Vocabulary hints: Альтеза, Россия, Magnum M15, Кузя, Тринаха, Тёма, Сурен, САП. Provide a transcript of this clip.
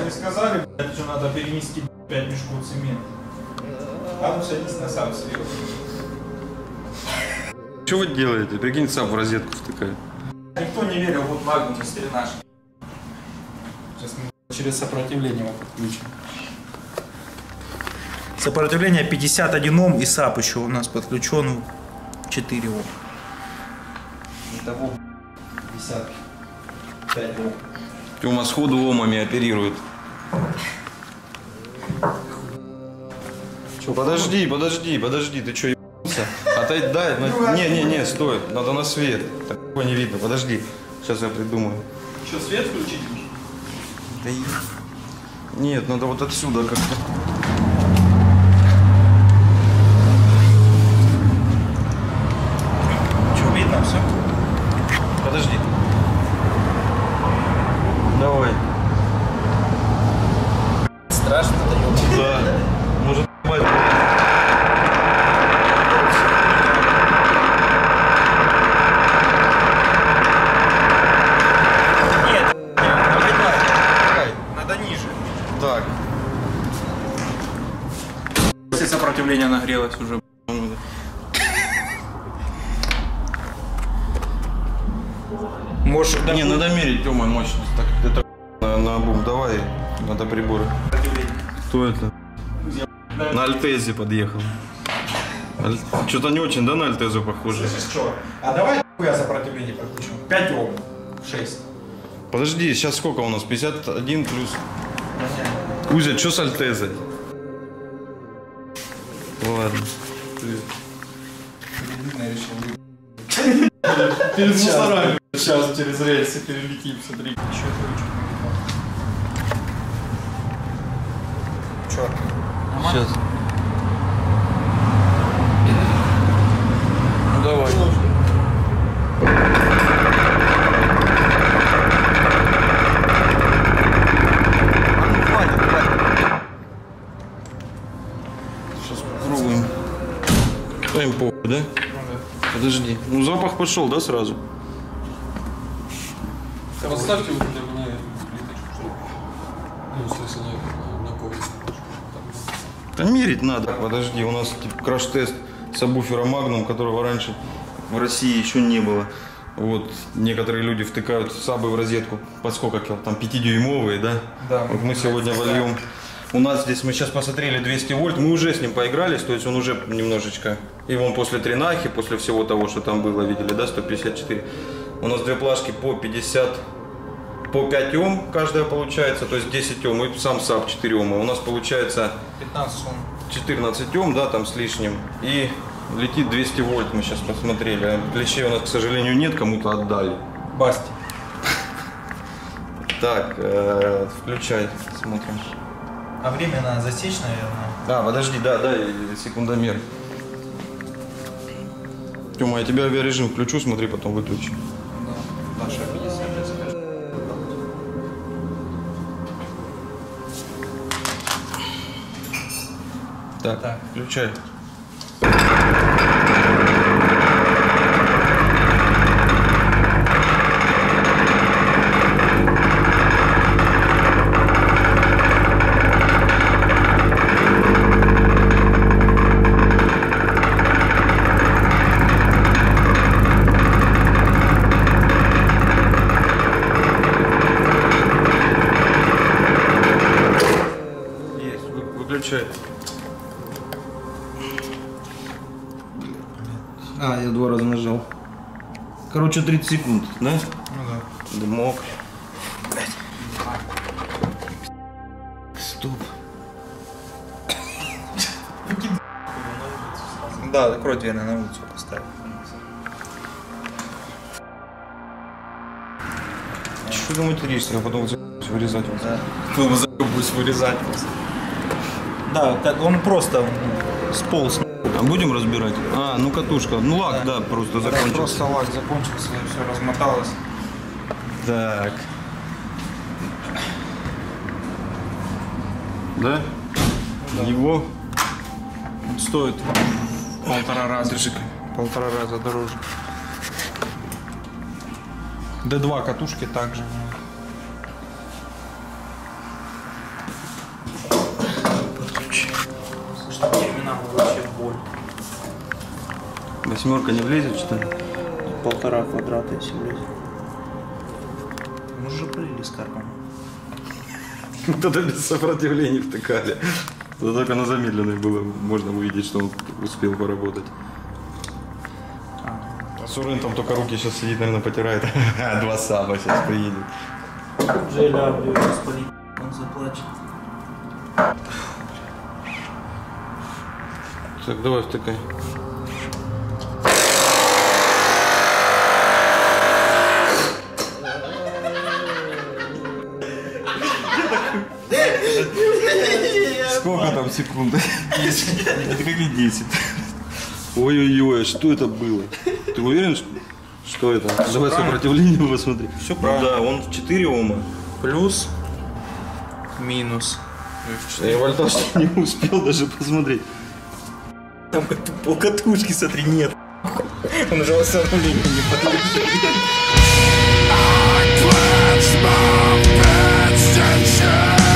Они сказали, блядь, что надо перенести 5 мешков цемента. Там уж они на САП слил. Что вы делаете? Прикинь, САП в розетку втыкает. Никто не верил, вот Magnum и наш. Сейчас мы через сопротивление его подключим. Сопротивление 51 Ом и САП еще у нас подключен 4 Ом. Итого 55 Ом. Тёма сходу омами оперирует. Чё, подожди, ты чё, ебнулся? Отойди, дай, не, стой, надо на свет. Такого не видно, подожди, сейчас я придумаю. Чё, свет включить? Да нет, надо вот отсюда как-то. Сопротивление нагрелось уже. Может, не, надо мерить, Тёма, мощность. Так, это на бум, давай, надо приборы. Кто это? На Альтезе подъехал. Что-то не очень, да, на Альтезу похоже? Слышишь, что? А давай я сопротивление подключу. 5 Ом, 6. Подожди, сейчас сколько у нас? 51 плюс. Кузя, что с Альтезой? Ладно. Перелетное решение. Перед мусорами. Сейчас через рельсы перелетим, смотри. Еще это черт. Сейчас. Ну давай. Да? Подожди. Ну запах пошел, да, сразу? Поставьте его хотя бы на плиточку. Ну, в смысле, на коврик. Там мерить надо. Подожди, у нас типа краш-тест сабвуфера Magnum, которого раньше в России еще не было. Вот некоторые люди втыкают сабы в розетку. По сколько там? 5-дюймовые, да? Да. Вот мы сегодня вольем. У нас здесь, мы сейчас посмотрели 200 вольт, мы уже с ним поигрались, то есть он уже немножечко, и вон после тринахи, после всего того, что там было, видели, да, 154. У нас две плашки по 50, по 5 Ом каждая получается, то есть 10 Ом, и сам САП 4 Ома. У нас получается 15 Ом. 14 Ом, да, там с лишним, и летит 200 вольт, мы сейчас посмотрели. А клещей у нас, к сожалению, нет, кому-то отдали. Басти. Так, включай, смотрим. А время надо засечь, наверное. Да, подожди, да, дай секундомер. Тёма, я тебе авиарежим включу, смотри, потом выключи. Да, наша 50, так, включай. А, я 2 раза нажал. Короче, 30 секунд, да? Ну да. Дымок. Стоп. Да, закрой дверь, на улицу поставь. Что ты материшься, я потом вырезать вас. Да. Кто будет вырезать вас? Да, он просто сполз. А будем разбирать? А, ну катушка. Ну лак, да, просто закончился. Просто лак закончился, и все размоталось. Так. Да? Да. Его стоит 1,5 раза. Держи. 1,5 раза дороже. D2 катушки также. Подключи. Слушай, терминал вообще боль. Восьмерка не влезет, что ли? Полтора квадрата, если влезет. Мы же прыгали с кармана. Тогда без сопротивления втыкали. Да только на замедленной было, можно увидеть, что он успел поработать. Сурен там только руки сейчас сидит, наверное, потирает. Два САПа сейчас приедет. Желя, господи, он заплачет. Так, давай втыкай. Сколько там секунд? Это как не 10. Ой-ой-ой, что это было? Ты уверен, что это? Давай сопротивление посмотри. Все правильно. Да, он 4 Ома. Плюс, минус. Я вольтаж не успел даже посмотреть. Там как пол катушки, смотри, нет. Он уже восстановление не подключил.